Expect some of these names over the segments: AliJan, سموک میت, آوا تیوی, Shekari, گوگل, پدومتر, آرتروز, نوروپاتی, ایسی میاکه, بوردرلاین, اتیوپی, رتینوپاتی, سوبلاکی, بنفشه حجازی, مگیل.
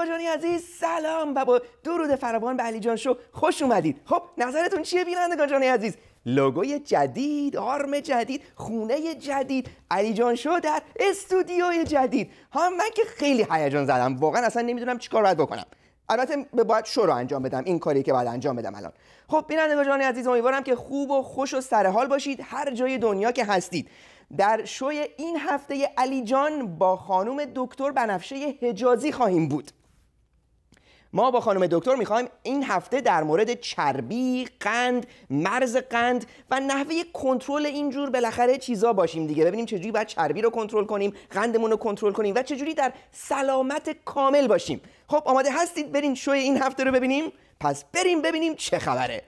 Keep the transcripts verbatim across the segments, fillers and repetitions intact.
آقاجانی عزیز سلام و با درود فراوان به علی جان شو خوش اومدید. خب نظرتون چیه بینندگان عزیز؟ لوگوی جدید، آرم جدید، خونه جدید، علی جان شو در استودیوی جدید. ها من که خیلی هیجان زدم، واقعا اصلا نمیدونم چیکار باید بکنم. البته باید شو رو انجام بدم، این کاری که باید انجام بدم الان. خب بینندگان عزیز امیدوارم که خوب و خوش و سر حال باشید هر جای دنیا که هستید. در شوی این هفته علی جان با خانم دکتر بنفشه حجازی خواهیم بود. ما با خانم دکتر میخوایم این هفته در مورد چربی، قند، مرز قند و نحوه کنترل اینجور بالاخره چیزا باشیم دیگه. ببینیم چجوری باید چربی رو کنترل کنیم، قندمون رو کنترل کنیم و چجوری در سلامت کامل باشیم. خب آماده هستید بریم شوی این هفته رو ببینیم؟ پس بریم ببینیم چه خبره.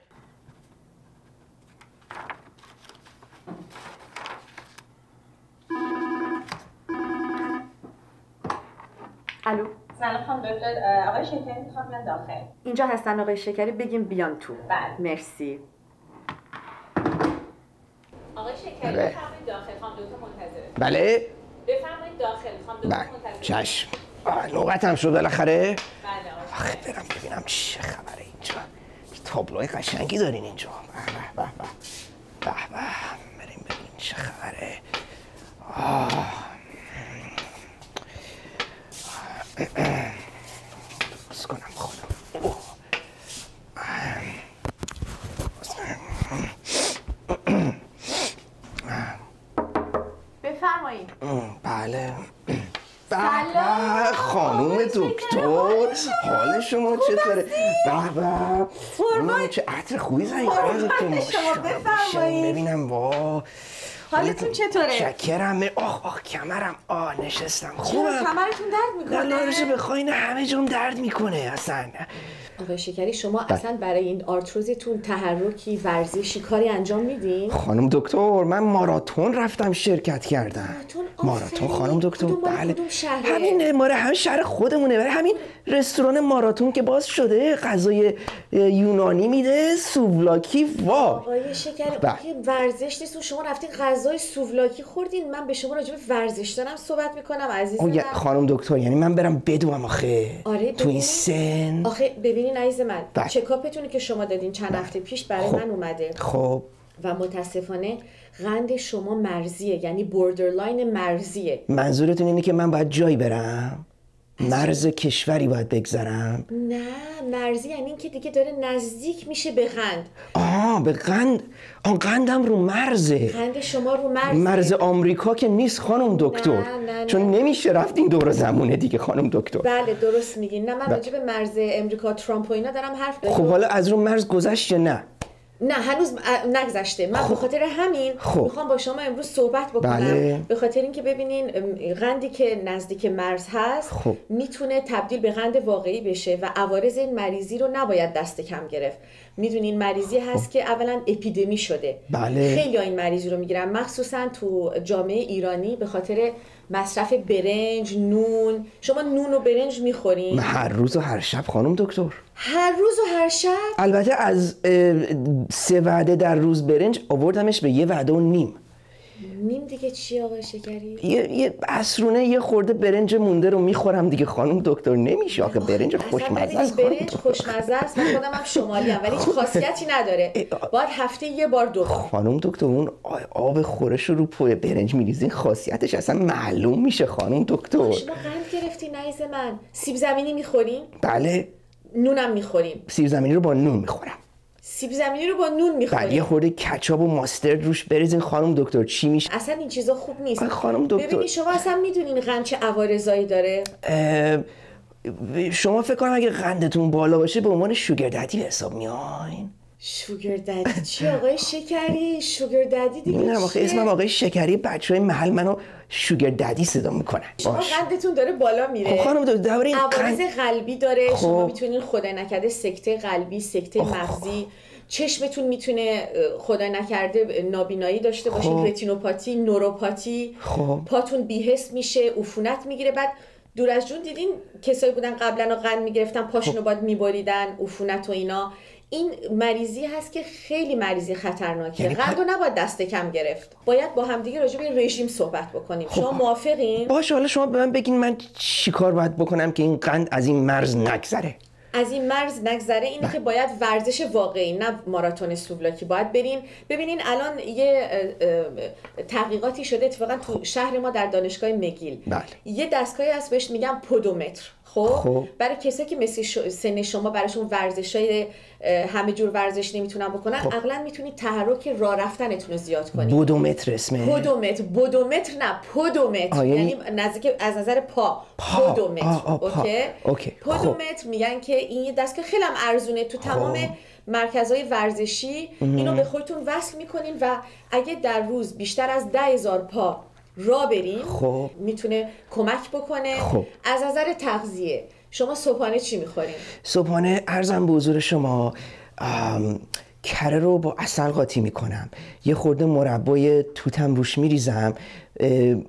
الو. سلام خانم دکتر، آقای شکری میخوام بیان داخل. اینجا هستن آقای شکری، بگیم بیان تو. بله. مرسی. آقای شکری بفرمایید داخل، خانم دکتر منتظره. بله. بفرمایید داخل، خانم دکتر منتظره. چشم. نوبتم شد بالاخره. بله آقای. آخه برم ببینم چه خبره اینجا. تابلوی قشنگی دارین اینجا. به به به. به به. بریم ببینیم چه خبره. آه. بس کنم خودم. بفرمایید. بله. بله خانوم دکتر حال شما چطوره؟ بله بله چه عطر خوبی زنید شما. بفرمایید ببینم. وا حالتون چطوره؟ شکرمه. آخ آخ کمرم. آه نشستم خوبم. کمرتون درد میکنه؟ نه نارجو بخواین همه جام درد میکنه اصلا. آقای شکری شما اصلا برای این آرتروزتون تحرکی، ورزشی، کاری انجام میدین؟ خانم دکتر من ماراتون رفتم شرکت کردم. ماراتون خانم دکتر؟ بله همین ماره هم شهر خودمونه. برای همین رستوران ماراتون که باز شده غذای یونانی میده، سوبلاکی. وا آقای شکری که ورزش نیست شما رفتین غذای سوبلاکی خوردین. من به شما راجع به ورزش دارم صحبت میکنم عزیزم. خانم دکتر یعنی من برم بدوم آخه تو این سن؟ آخه ببینین عزیز من چکاپتونی که شما دادین چند هفته پیش برای من اومده. خب و متاسفانه قند شما مرزیه، یعنی بوردرلاین مرزیه. منظورتون اینه که من باید جایی برم؟ مرز کشوری باید بگذرم؟ نه مرزی یعنی این که دیگه داره نزدیک میشه به قند. آه به قند. آن قندم رو مرزه. قند شما رو مرزه. مرز آمریکا که نیست خانم دکتر. نه نه نه. چون نمیشه رفت این دور زمونه دیگه خانم دکتر. بله درست میگین. نه من راجع به مرز امریکا ترامپ و اینا دارم حرف میزنم. خب حالا از رو مرز گذشت یا نه؟ نه هنوز نگذشته. من به خاطر همین خوب. میخوام با شما امروز صحبت بکنم. بله. به خاطر اینکه ببینین قندی که نزدیک مرز هست خوب. میتونه تبدیل به قند واقعی بشه و عوارض این مریضی رو نباید دست کم گرفت. میدونین مریضی هست که اولا اپیدمی شده. بله. خیلی این مریضی رو میگیرن مخصوصا تو جامعه ایرانی به خاطر مصرف برنج، نون. شما نون و برنج میخورین؟ هر روز و هر شب خانم دکتر. هر روز و هر شب؟ البته از سه وعده در روز برنج آوردمش به یه وعده و نیم. نیم دیگه چی آقای شکری؟ یه یه عصرونه یه خورده برنج مونده رو میخورم دیگه خانم دکتر. نمیشه آخه برنج خوشمزه است. برنج خوشمزه است. من خودم هم شمالی ام ولی هیچ خاصیتی نداره. باید هفته یه بار دو خانم دکتر اون آب خورش رو پوی برنج میریزین خاصیتش اصلا معلوم میشه خانم دکتر. شما قند گرفتی نیز من. سیب زمینی میخورین؟ بله. نونم میخورین؟ سیب زمینی رو با نون میخورم. سیب زمینی رو با نون میخوریم. بعد یه خورده کچاپ و ماسترد روش بریزین خانم دکتر چی میشه؟ اصلا این چیزا خوب نیست خانم دکتر. ببینید شما اصلا میدونین قند چه عوارضایی داره؟ شما فکر کنم اگه قندتون بالا باشه به عنوان شوگر ددی به حساب میاین؟ شوگر ددی چی آقای شکری؟ شوگر ددی دیگه نه آخه اسمم آقای شکری. بچهای محل منو شوگر ددی صدا میکنن. شما قندتون داره بالا میره. خب خانم دکتر دوره این عوارض قلبی داره. خب. شما میتونین خدا نکرده سکته قلبی، سکته مغزی، چشمتون میتونه خدا نکرده نابینایی داشته باشین. خب. رتینوپاتی، نوروپاتی. خب. پاتون بی‌حس میشه، عفونت میگیره. بعد دور از جون دیدین کسایی بودن قبلا قند میگرفتن، پاشونو بعد میبریدن، عفونت و اینا. این مریضی هست که خیلی مریضی خطرناکه. قند رو نباید دست کم گرفت. باید با همدیگه راجع به رژیم صحبت بکنیم. خب شما موافقین؟ باشه، حالا شما به من بگین من چیکار باید بکنم که این قند از این مرز نگذره؟ از این مرز نگذره اینه که باید ورزش واقعی، نه ماراتون سوبلاکی. باید برین ببینین الان یه تحقیقاتی شده اتفاقا تو شهر ما در دانشگاه مگیل. بله. یه دستگاهی هست بهش میگن پدومتر. خب برای کسایی که مثل سن شما براشون ورزشای همه جور ورزش نمیتونن بکنن، خب. اقلا میتونید تحرک راه رفتنتون رو زیاد کنید. پدومتر اسمه. پدومتر، پدومتر نه، پدومتر یعنی نزدیک از نظر پا. پا. پدومتر. آه آه پا. اوکی. اوکی. پدومتر خب. میگن که این دستگاه خیلی هم ارزونه تو تمام خب. مرکزهای ورزشی مم. اینو به خودتون وصل میکنین و اگه در روز بیشتر از ده هزار پا را بریم خب. میتونه کمک بکنه. خب. از نظر تغذیه شما صبحانه چی میخورین؟ صبحانه عرضم به حضور شما کره رو با عسل قاطی میکنم، یه خورده مربای توتم روش میریزم،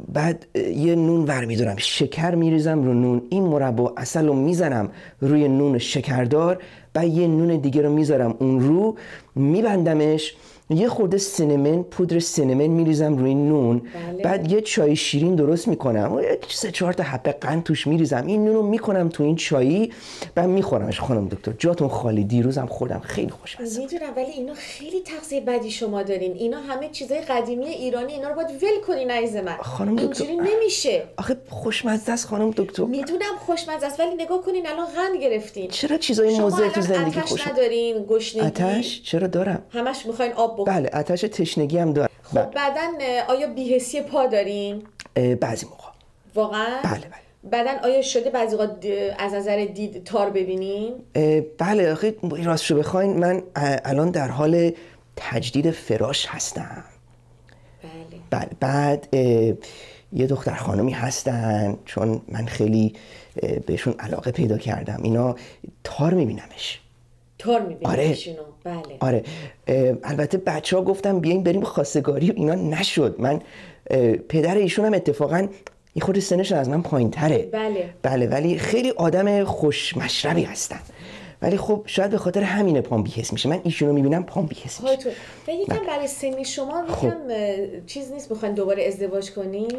بعد یه نون ور میدارم، شکر میریزم رو نون، این مربا عسل رو میزنم روی نون شکردار، بعد یه نون دیگه رو میذارم اون رو، میبندمش، یه خورده سینمن، پودر سینمن میریزم روی نون. بله. بعد یه چای شیرین درست میکنم، سه چهار تا حبه قند توش میریزم، این نونو میکنم تو این چایی و میخورمش. خانم دکتر جاتون خالی، دیروزم خوردم خیلی خوشمزه. میدونم ولی اینا خیلی تغذیه بدی شما دارین، اینا همه چیزای قدیمی ایرانی، اینا رو باید ول کنین عزیز من. خانم دکتر اینجوری نمیشه. آخه خوشمزه است خانم دکتر. میدونم خوشمزه است ولی نگاه کنین الان قند گرفتین. چرا چیزای موزه تو زندگی خوش ندارین؟ گشنگی آتش چرا دارم؟ همش میخواین آب بخون. بله، آتش تشنگی هم دارم. خب بله. بدن آیا بی‌حسی پا دارین؟ بعضی موقع. واقعا؟ بله بله. بدن آیا شده بعضی وقت از نظر دید تار ببینین؟ بله، آخه راستشو بخواین من الان در حال تجدید فراش هستم. بله. بله، بعد یه دختر خانمی هستن چون من خیلی بهشون علاقه پیدا کردم، اینا تار میبینمش. تار میبینمش اینو. بله. آره. البته بچه ها گفتم بیاین بریم خواستگاری، اینا نشد. من پدر ایشون هم اتفاقا یه خورده سنش از من پایین تره. بله. بله ولی خیلی آدم خوش مشربی هستن. ولی خب شاید به خاطر همین پام بی‌حس میشه. من ایشونو میبینم پام بی‌حس میشه. خودتون. و یکم برای سن شما یکم خب. چیز نیست بخواید دوباره ازدواج کنین؟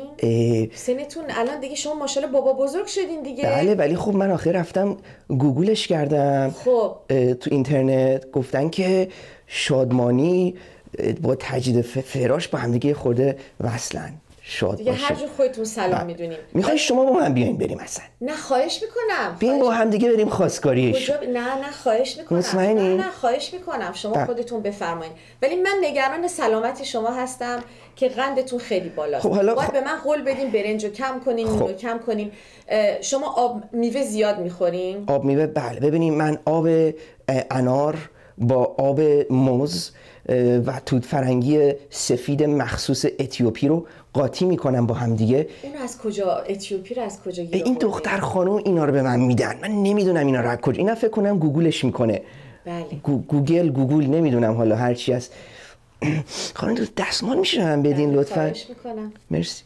سنتون الان دیگه شما ماشاءالله بابا بزرگ شدین دیگه. بله ولی خب من آخر رفتم گوگلش کردم. خب تو اینترنت گفتن که شادمانی با تجدید فراش با همدیگه خورده وصلن. شاد دیگه باشه. هر جور خودتون سلام میدونیم. میخوای شما با من بیاین بریم اصلا؟ نه خواهش میکنم. بیاین با هم دیگه بریم خواستگاریش. کجا ب... نه نه خواهش میکنم. مطمئنی؟ نه نه خواهش میکنم. شما با. خودتون بفرمایید. ولی من نگران سلامت شما هستم که قندتون خیلی بالاست. خب حالا باید خ... به من قول بدین برنجو کم کنین، خب. نونو کم کنین. شما آب میوه زیاد میخورین؟ آب میوه بله. ببینید من آب انار با آب موز و توت فرنگی سفید مخصوص اتیوپی رو قاطی میکنم با هم دیگه. اینو از کجا اتیوپی رو از کجا گیر آوردین؟ این دختر خانم اینا رو به من میدن. من نمیدونم اینا رو از کجا. اینا فکر کنم گوگلش میکنه. بله. گو، گوگل گوگل نمیدونم حالا هر چی است. خانم دستمال میشه من بدین لطفاً؟ خواهش میکنم. مرسی.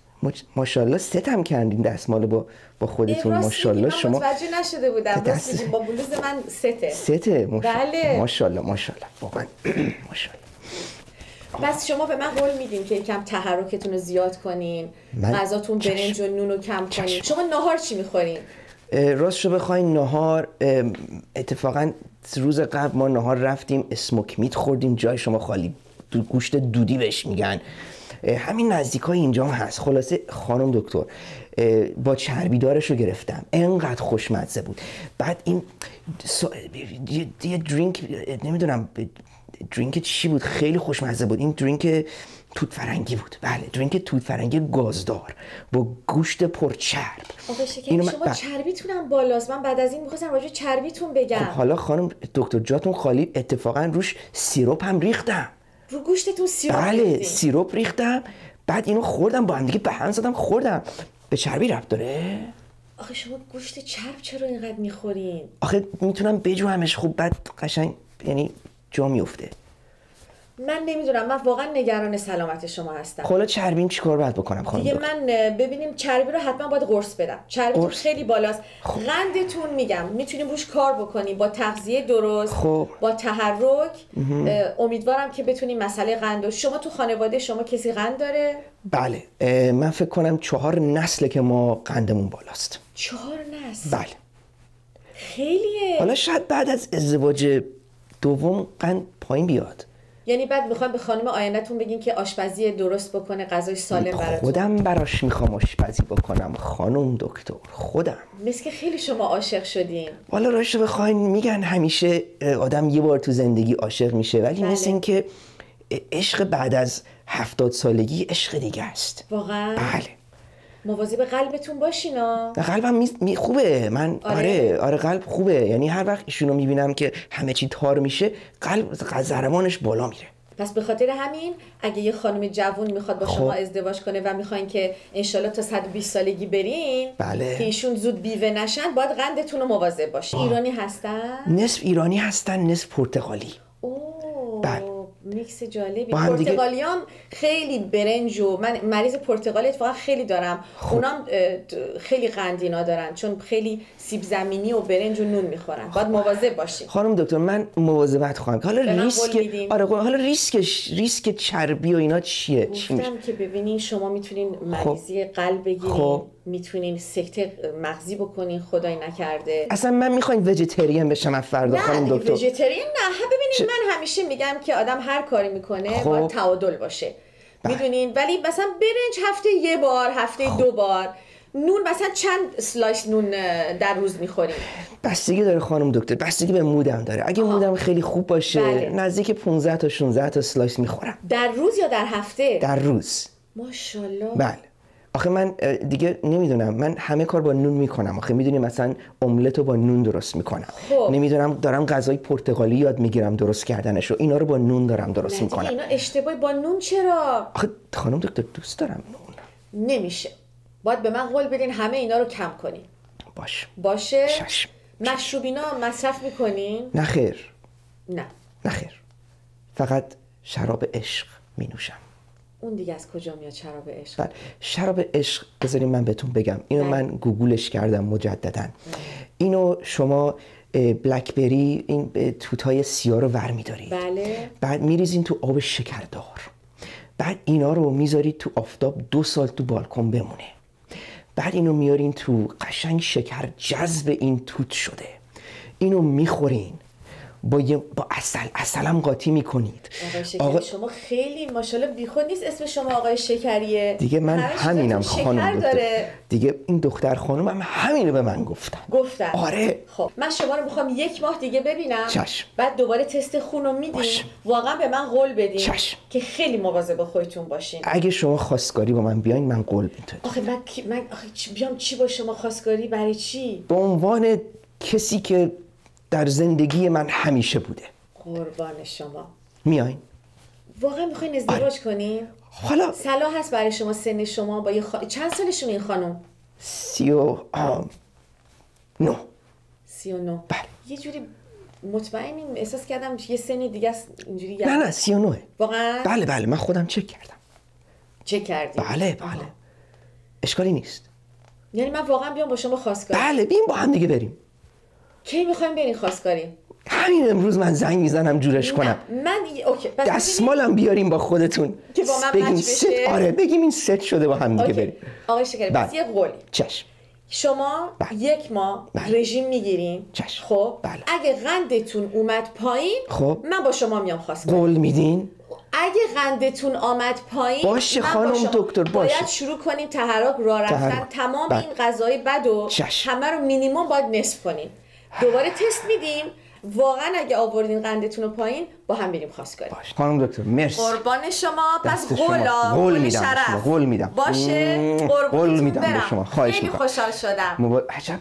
ماشاءالله ستم کردین دستمال با با خودتون. ماشاءالله شما متوجه نشده بودم. راست با بلوز من سته. سته. بله. ماشاءالله ماشاءالله واقعا ماشاءالله. بس شما به من قول میدین که کم تحرکتون رو زیاد کنین، غذاتون برنج و نون رو کم چشم. کنین. شما نهار چی میخورین؟ راستشو بخواین نهار اتفاقا روز قبل ما نهار رفتیم سموک میت خوردیم، جای شما خالی، دو گوشت دودی بهش میگن، همین نزدیکای اینجا هست. خلاصه خانم دکتر با چربیدارش رو گرفتم، انقدر خوشمزه بود. بعد این سا... یه درینک نمیدونم درینک چی بود خیلی خوشمزه بود، این درینک توت فرنگی بود. بله درینک توت فرنگی گازدار با گوشت پرچرب. آقا شکری شما ب... چربیتونم بالاست. من بعد از این می‌خواستم راجع چربیتون بگم. خب حالا خانم دکتر جاتون خالی، اتفاقا روش سیروپ هم ریختم. رو گوشتتون سیروپ؟ بله سیروپ ریختم، بعد اینو خوردم با هم دیگه به هم زدم خوردم. به چربی ربط داره؟ آخه شما گوشت چرب چرا اینقدر میخورین؟ آخه میتونم بجوامش. خب بعد قشنگ یعنی جا میفته. من نمیدونم، من واقعا نگران سلامت شما هستم. حالا چربیم چیکار باید بکنم خانم دیگه؟ من ببینیم چربی رو حتما باید قرص بدم. چربیتون خیلی بالاست. خوب. قندتون میگم میتونیم روش کار بکنیم با تغذیه درست. خوب. با تحرک. امیدوارم که بتونیم مسئله قند. شما تو خانواده شما کسی قند داره؟ بله، من فکر کنم چهار نسل که ما قندمون بالاست. چهار نسل؟ بله. خیلیه. حالا شاید بعد از ازدواج دوم قند پایین بیاد. یعنی بعد میخوام به خانم آینده‌تون بگین که آشپزی درست بکنه، غذای سالم براتون. خودم براش میخوام آشپزی بکنم خانم دکتر، خودم. مثل که خیلی شما عاشق شدین. والا راستش رو بخواین میگن همیشه آدم یه بار تو زندگی عاشق میشه، ولی بله. مثل این که عشق بعد از هفتاد سالگی عشق دیگه است. واقعا؟ بله. مواظب قلبتون باشینا. قلبم می... می... خوبه من. آره. آره آره قلب خوبه، یعنی هر وقت ایشونو میبینم که همه چی تار میشه قلب ضربانش بالا میره. پس به خاطر همین اگه یه خانم جوون میخواد با خب. شما ازدواج کنه و میخواین که انشالله تا صد و بیست سالگی برین، بله. که ایشون زود بیوه نشن، باید قندتون رو مواظب باشین. ایرانی هستن؟ نصف ایرانی هستن نصف پرتغالی. اوه. بله. میکس جالبی. پرتغالی هم خیلی برنج و من مریض پرتغالی اتفاقا خیلی دارم. خوب. اونام خیلی قندینا دارن چون خیلی سیب زمینی و برنج و نون میخورن. باید مواظب باشین خانم دکتر. من مواظبت خواهم. حالا ریسک آره حالا ریسکش ریسک چربی و اینا چیه؟ گفتم که ببینین شما میتونین مریضی قلب بگیرین. خوب. میتونین سکته مغزی بکنین خدای نکرده. اصلا من میخواین ویجیتریان بشم از فردا خانم دکتر؟ نه ویجیتریان نه. ببینید من همیشه میگم که آدم هر کاری میکنه باید تعادل باشه میدونین، ولی مثلا برنج هفته یه بار، هفته خوب. دو بار. نون مثلا چند سلایس نون در روز میخوریم؟ بستگی داره خانم دکتر، بستگی به مودم داره. اگه آه. مودم خیلی خوب باشه بله. نزدیک پانزده تا شانزده تا سلایس میخورم در روز یا در هفته؟ در روز. ماشاءالله. بله. آخه من دیگه نمیدونم، من همه کار با نون میکنم. آخه میدونی مثلا املت رو با نون درست میکنم. خوب. نمیدونم دارم غذای پرتغالی یاد میگیرم درست کردنش و اینا رو با نون دارم درست میکنم. اینا اشتباهی. با نون چرا؟ آخه خانم دکتر دوست دارم نون. نمیشه. باید به من قول بدین همه اینا رو کم کنین. باشه. باشه. چشم. مشروبینا مصرف میکنین؟ نه خیر. نه. نه خیر. فقط شراب عشق مینوشم. اون دیگه از کجا میاد شراب عشق؟ بله. شراب عشق بذارین من بهتون بگم. اینو من گوگلش کردم مجددا. اینو شما بلکبری این توتای سیاه رو ور می‌دارید. بله. بعد میریزین تو آب شکردار. بعد اینا رو میذارید تو آفتاب دو سال تو بالکن بمونه. بعد اینو میارین تو قشنگ شکر جذب این توت شده. اینو میخورین. با یه با عسل عسلم قاطی میکنید. آقای شکری آقا... شما خیلی ماشاءالله بیخود نیست اسم شما آقای شکریه. دیگه من همینم خانم دکتر. دیگه این دختر خانم هم همینو به من گفتن. گفتن. آره. خب من شما رو میخوام یک ماه دیگه ببینم. چشم. بعد دوباره تست خون رو میدین. واقعا به من قول بدین. چشم. که خیلی مواظب خودتون باشین. اگه شما خواستگاری با من بیاین من قول میدم. آخه من من آخه چی بیام چی با شما خواستگاری؟ برای چی؟ به عنوان کسی که در زندگی من همیشه بوده. قربان شما. میاین؟ واقعا میخواین ازدواج کنین؟ حالا صلاح هست برای شما سن شما با یه خ... چند سالشون این خانم؟ سی و آم... نو. سی و نو. بله. یه جوری مطمئنیم احساس کردم یه سن دیگه است اینجوری. نه نه سی و نوه. واقعا؟ بله بله من خودم چک کردم. چک کردیم؟ بله بله. آه. اشکالی نیست. یعنی من واقعا بیام با شما خواستگاری؟ بله بیام با هم دیگه بریم. کی میخوایم برین خواستگاری؟ همین امروز من زنگ میزنم جورش کنم. من اوکی. دستمالم بیاریم با خودتون که با من بگیم ست. آره بگیم این ست شده با هم دیگه بریم. آقای شکری پس یه قولی. چشم. شما بلد. یک ماه بلد. رژیم میگیرین. چشم. خب بلد. اگه قندتون اومد پایین خب من با شما میام خواستگاری. قول میدین؟ اگه قندتون آمد پایین باشه خانم با دکتر باشه. باید شروع کنین تحرک، راه رفتن، تمام بلد. این غذای بدو همه رو مینیمم باید نصف کنین. دوباره تست میدیم. واقعا اگه آوردین قندتون رو پایین با هم بریم خواستگاری. باشه خانم دکتر مرسی. قربان شما. پس قولا قول میدم. قول میدم. باشه قول میدم به شما. خواهش میکنم. خیلی خوشحال شدم. مبا... عجب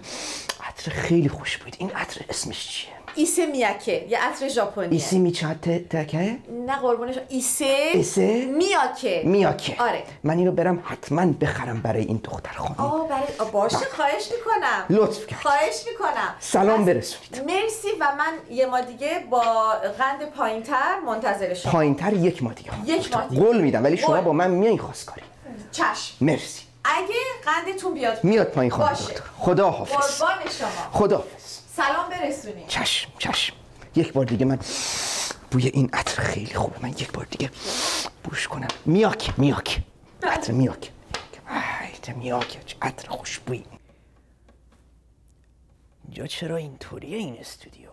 عطر خیلی خوش بود. این عطر اسمش چیه؟ ایسی میاکه یه عطر ژاپنیه. ایسی میچاته تاکه؟ نه قربونش. ایسی ایسی میاکه. میاکه. آره. من اینو برم حتما بخرم برای این دختر خانم. آه برای باشه با. خواهش میکنم. لطف کرد. خواهش میکنم. سلام برسونید. مرسی و من یه ما دیگه با قند پایینتر منتظر شما. پایینتر یک ما دیگه. یک ما دیگه. قول میدم ولی شما قول. با من میای خواستگاری. چشم. مرسی. اگه قندتون بیاد میاد پایین خانم دکتر. خدا حافظ. قربان شما. خدا حافظ. سلام برسونید. چشم چشم. یک بار دیگه من بوی این عطر خیلی خوبه. من یک بار دیگه بوش کنم. میاکه میاکه. عطر میاکه. عطر میاکه. عطر خوشبویی. اینجا چرا اینطوریه این استودیو؟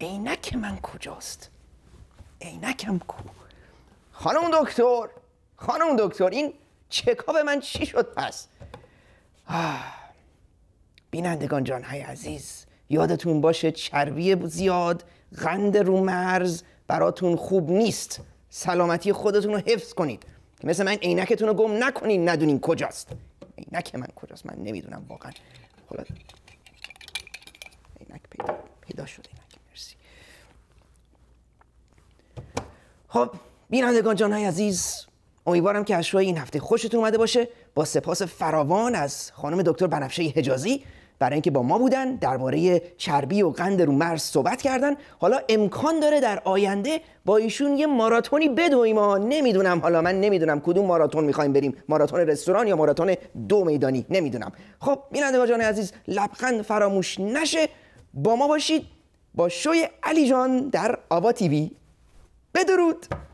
عینک من کجاست؟ عینکم کو؟ خانم دکتر، خانم دکتر این چکاب من چی شد پس؟ آه. بینندگان جان های عزیز یادتون باشه چربی زیاد، قند رو مرز براتون خوب نیست. سلامتی خودتون رو حفظ کنید. مثل من عینکتون رو گم نکنین ندونین کجاست. عینک من کجاست؟ من نمیدونم واقعا. خلاص. عینک پیدا پیدا شد عینک. مرسی. خب بینندگان جان های عزیز امیدوارم که اشوای این هفته خوشتون اومده باشه. با سپاس فراوان از خانم دکتر بنفشه حجازی برای اینکه با ما بودن، درباره چربی و قند رو مرز صحبت کردن. حالا امکان داره در آینده با ایشون یه ماراتونی بدویم. ما نمیدونم، حالا من نمیدونم کدوم ماراتون میخوایم بریم، ماراتون رستوران یا ماراتون دو میدانی، نمیدونم. خب بینندگان عزیز لبخند فراموش نشه، با ما باشید با شوی علی جان در آوا تیوی. بدرود.